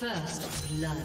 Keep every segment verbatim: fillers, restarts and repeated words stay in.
First blood.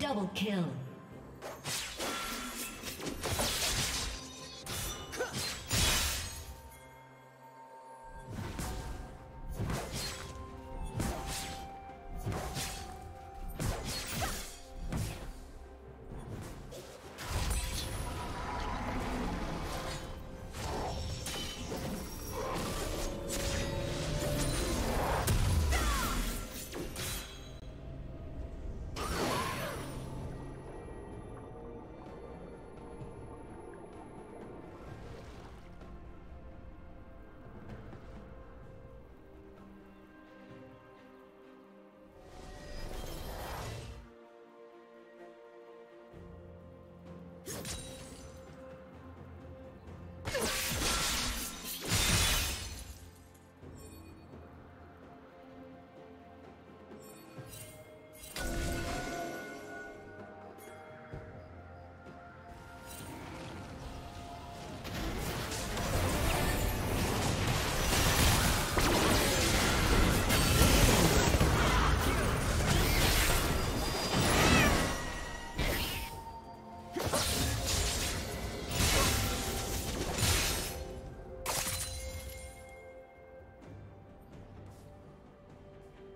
Double kill.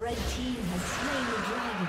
Red team has slain the dragon.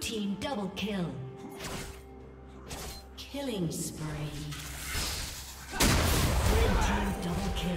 Team double kill. Killing spree. Red team double kill.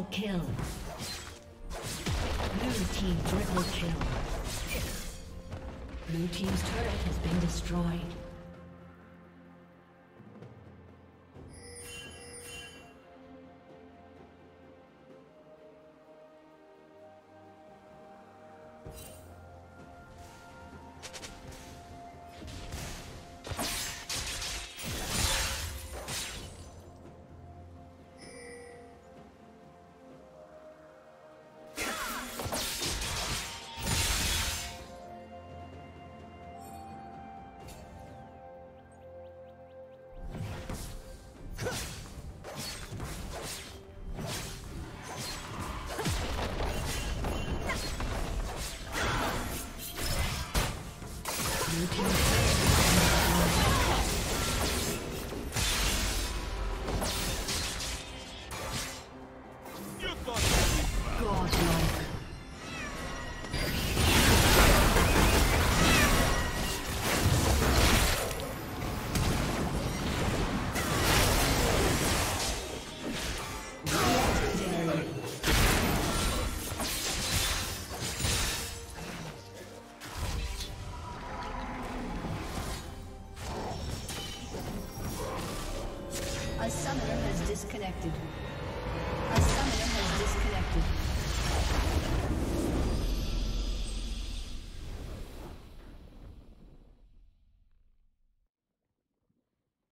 Double kill. Blue team triple kill. Blue team's turret has been destroyed. Disconnected.